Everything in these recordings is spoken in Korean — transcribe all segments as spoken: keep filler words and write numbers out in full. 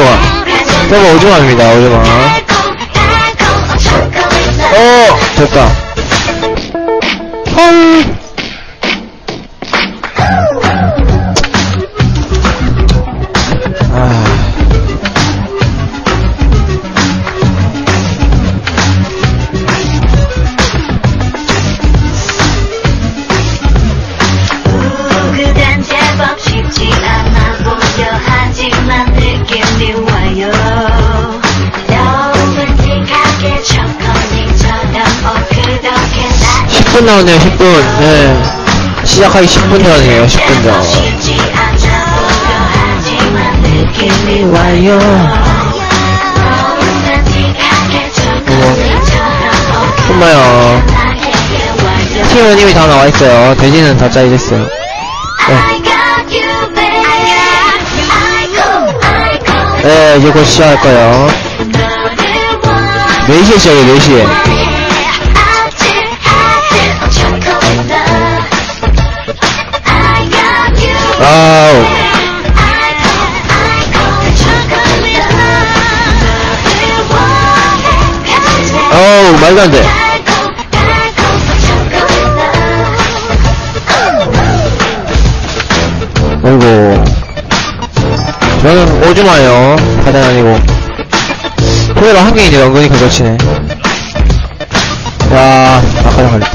동안. 저거 오징어입니다, 오징어. 어, 됐다. 헐. 십 분 나오네요, 십 분. 네. 시작하기 십 분 전이에요, 십 분 전. 어, 정말요. 팀원님이 다 나와있어요. 돼지는 다 짜이됐어요. 네. 네, 이제 곧 시작할거예요. 네 시에 시작해요, 네 시에. 와우. 어우, 말도 안 돼. 아이고. 저는 오줌마요. 바다 아니고. 토요일 한 개 이제 은근히 거저치네. 야, 아까랑 걸렸다.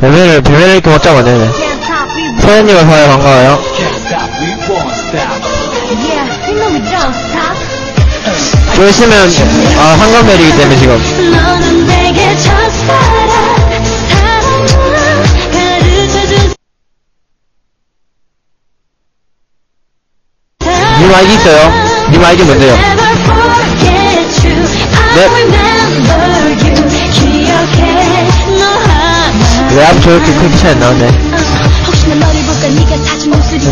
배매를, 배매를 이렇게 못 잡아내네. 서현님을 봐요, 반가워요. 좀 있으면, 아, 한강별이기 때문에 지금. 님 아이디 있어요? 님 아이디 뭔데요? 네. 왜 앞 저렇게 크게 차이 안 나오네.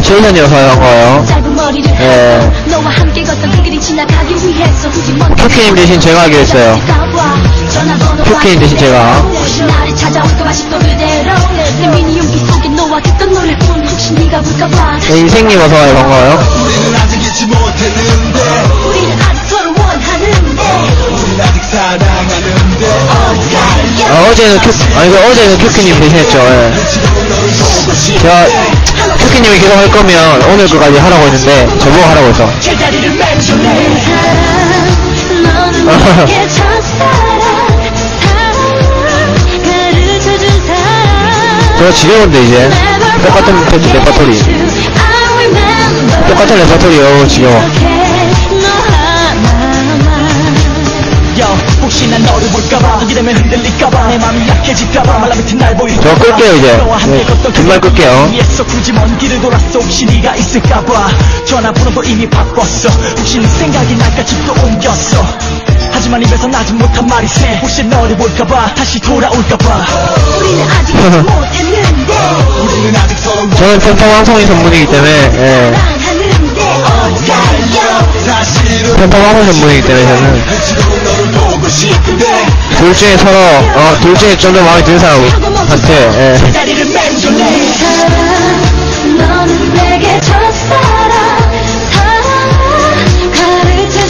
최인현이라서 한거예요. 예. 큐키님 대신 제가 하기로 했어요. 큐키님 대신 제가. 네, 인생님 어서와요. 반가워요. 아, 어제는 큐, 아니, 어제는 큐키님 대신 했죠. 예. 제가, 큐키님이 계속 할거면 오늘 그까지 하라고 했는데 저보고 하라고 해서. 제가 지겨운데 이제 똑같은 패치 레퍼토리 똑같은 레퍼토리 어우 지겨워. 저 끌게요 이제. 네, 정말 끌게요. 하지만 입에서 나지 못한 말이 새 혹시 너를 볼까봐 다시 돌아올까봐 저는 펜팡 화성이 전문이기 때문에 예. 펜팡 화성 전문이기 때문에 저는 둘 중에 서로, 어, 둘 중에 좀 더 마음에 드는 사람한테, 예.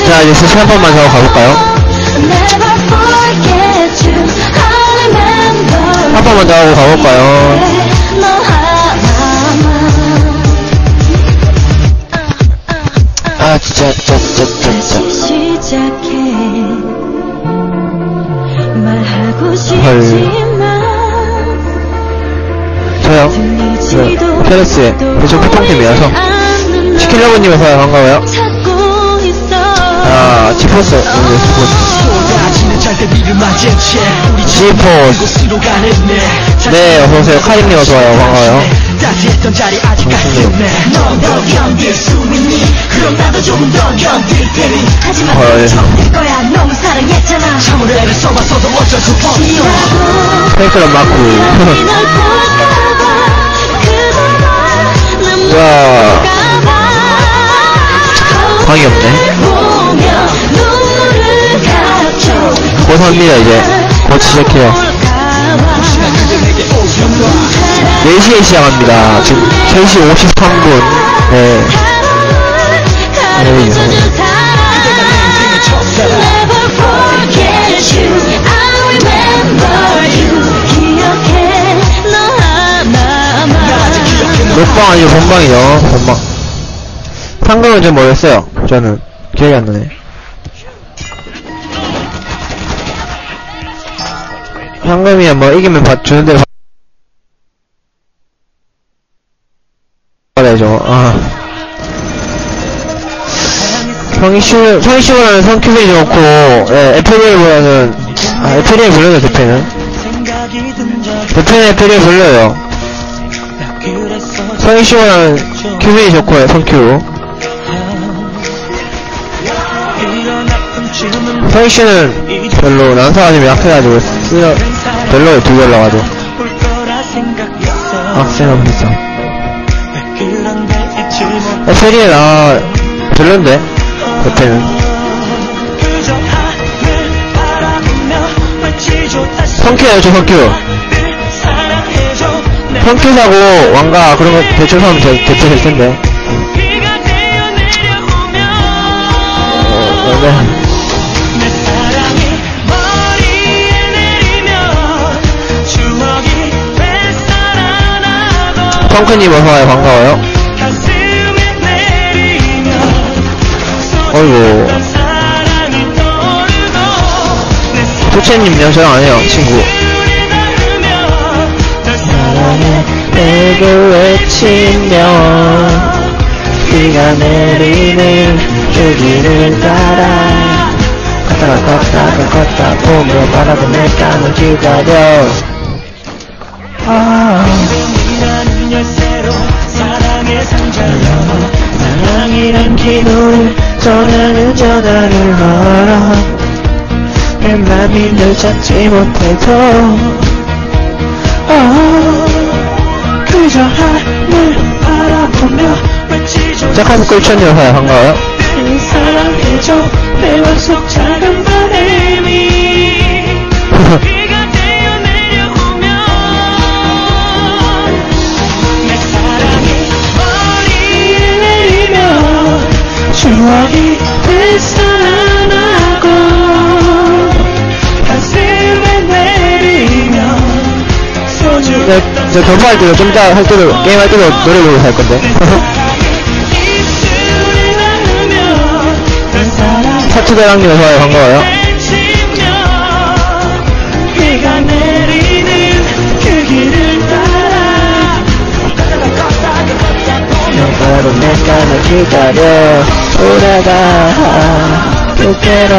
자, 이제 스시 한 번만 하고 가볼까요? 한 번만 더 하고 가볼까요? 아, 진짜, 진짜, 진짜, 진짜. 헐. 저요? 네. 페레스에 대충 쿠팡팀이라서 치킨러브님에서 반가워요. 아, 지포스. 네, 지포스. 지포스. 네, 어서오세요. 카림님 어서와요. 반가워요. 정신님. 그럼 나도 조금 더 견딜 테니 하지만 정될 거야. 너무 사랑했잖아. 참으로 애를 써봐서도 어쩔 수 없어. 페이크랑 맞고. 와. 방이 없네. 고사입니다 이제. 곧 시작해요. 네 시에 시작합니다. 지금 세 시 오십삼 분. 네. 이상해 이상해. 녹방 아니고 본방이요. 본방. 상금은 좀 뭐였어요? 저는 기억이 안 나네. 상금이야 뭐 이기면 받 주는데. 받아야죠. 아. 형이슈, 형이슈보다는 성큐빈이 좋고, 예, 에프리보다는, 아, 에프리에 불러요, 대패는. 대패는 에프리에 불러요. 성이슈보다는 큐빈이 좋고, 예, 성큐. 성이슈는 별로, 난사가 좀 약해가지고, 쓰러, 별로에 두개 올라가죠. 악세는 비싸. 에프리에 나, 별론데. 대패는 성큐예요. 저 성큐 성큐 사고 왕가 그런거 대충 사면 대패 될텐데. 어, 네. 성큐님 어서와요. 반가워요. 어이구 도채님요? 저랑 안해요 친구. 사랑해 내게 외치면 비가 내리는 줄기를 따라 걷다가 걷다가 걷다 봄으로 바라던 내 땀을 기다려. 아 사랑이란 열쇠로 사랑의 상자를 열어 사랑이란 기도를 전하는 전화를 걸어 내 맘이 널 찾지 못해도 oh, 그저 하늘 바라보며 시작하면 꿀천 여사야. 반가워요. 사랑해줘 매워 속 작은 바람이 비가 되어 내려오면 내 사랑이 머리에 내리며 추억이 되살아나고 가슴에 내리며 소중했던 전파할 때도 좀 이따 할 때도 게임할 때도 노래 부르고 할 건데. 사투대왕님 어서와요. 반가워요. 비가 내리는 그 길을 따라 내 땀을 기다려 돌아가 그때로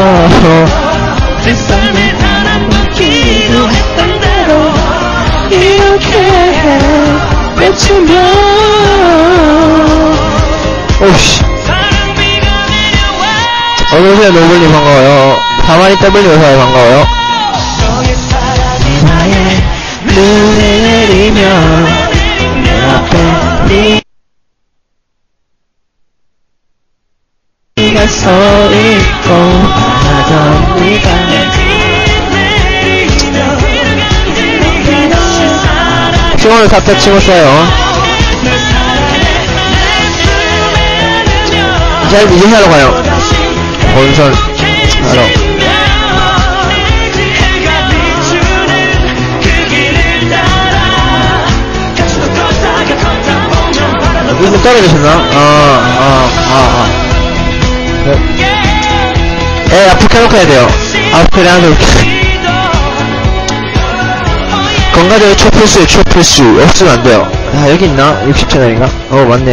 내 삶에 단 한 번 기도했던 대로 이렇게 외치면 오씨 어서오세요. 노블님 반가워요. 가만히 더블유 어서와요. 반가워요. 너의 사랑이 나의 눈에 내리며 내 앞에 네 서있고 바라던 네가 시원을 갖다 치고 써요. 자 이제 미진하러 가요. 본선 하러 이분 떨어지셨나? 아아아아 아, 아, 아. 예, 앞으로 켜놓고 해야 돼요. 앞으로 하나 놓을게. 건가대로 초플수, 초플수. 없으면 안 돼요. 아, 여기 있나? 육십 채널인가? 어, 맞네.